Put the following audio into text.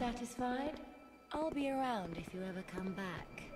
satisfied? I'll be around if you ever come back.